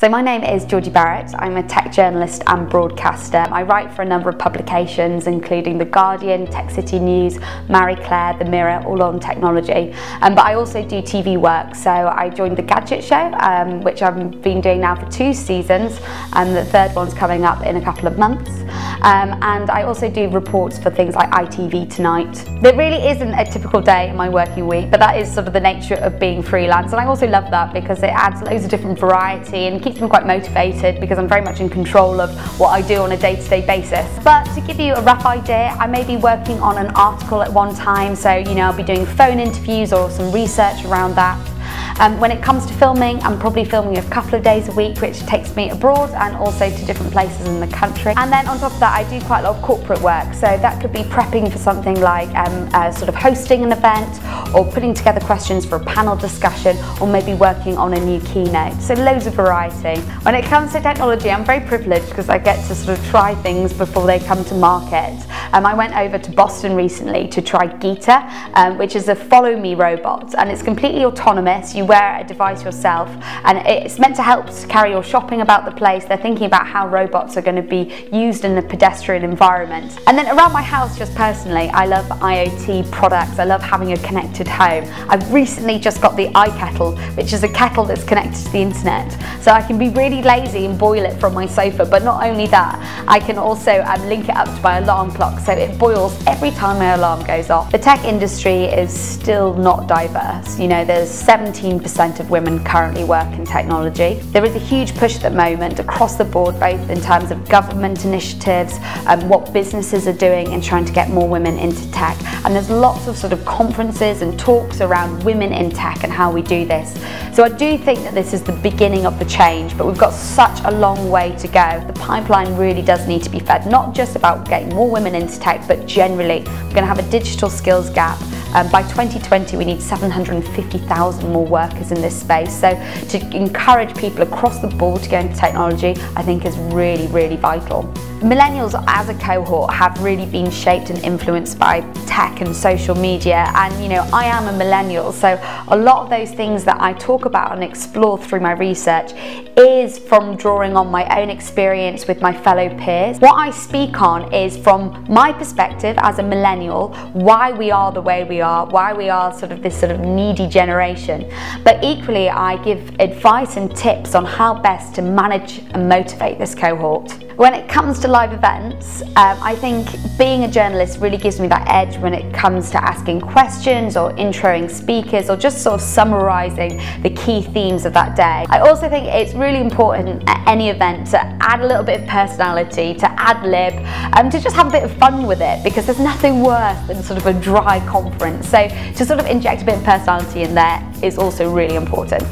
So my name is Georgie Barrat. I'm a tech journalist and broadcaster. I write for a number of publications including The Guardian, Tech City News, Marie Claire, The Mirror, all on technology. But I also do TV work, so I joined The Gadget Show, which I've been doing now for 2 seasons, and the third one's coming up in a couple of months. And I also do reports for things like ITV Tonight. There really isn't a typical day in my working week, but that is sort of the nature of being freelance, and I also love that because it adds loads of different variety and keeps me quite motivated because I'm very much in control of what I do on a day-to-day basis. But to give you a rough idea, I may be working on an article at one time, so you know I'll be doing phone interviews or some research around that. When it comes to filming, I'm probably filming a couple of days a week, which takes me abroad and also to different places in the country. And then on top of that, I do quite a lot of corporate work, so that could be prepping for something like sort of hosting an event, or putting together questions for a panel discussion, or maybe working on a new keynote. So loads of variety. When it comes to technology, I'm very privileged because I get to sort of try things before they come to market. I went over to Boston recently to try Geeta, which is a follow-me robot, and it's completely autonomous. You wear a device yourself, and it's meant to help carry your shopping about the place. They're thinking about how robots are going to be used in a pedestrian environment. And then around my house, just personally, I love IoT products. I love having a connected home. I've recently just got the iKettle, which is a kettle that's connected to the internet. So I can be really lazy and boil it from my sofa, but not only that, I can also link it up to my alarm clock, so it boils every time my alarm goes off. The tech industry is still not diverse. You know, there's 17% of women currently work in technology. There is a huge push at the moment across the board, both in terms of government initiatives and what businesses are doing in trying to get more women into tech. And there's lots of sort of conferences and talks around women in tech and how we do this. So I do think that this is the beginning of the change, but we've got such a long way to go. The pipeline really does need to be fed, not just about getting more women into tech, but generally we're going to have a digital skills gap. By 2020 we need 750,000 more workers in this space, so to encourage people across the board to go into technology I think is really, really vital. Millennials as a cohort have really been shaped and influenced by tech and social media, and you know I am a millennial, so a lot of those things that I talk about and explore through my research is from drawing on my own experience with my fellow peers. What I speak on is from my perspective as a millennial, why we are the way we are, why we are sort of this sort of needy generation, but equally I give advice and tips on how best to manage and motivate this cohort. When it comes to live events, I think being a journalist really gives me that edge when it comes to asking questions or introing speakers or just sort of summarising the key themes of that day. I also think it's really important at any event to add a little bit of personality, to ad-lib, to just have a bit of fun with it, because there's nothing worse than sort of a dry conference. So to sort of inject a bit of personality in there is also really important.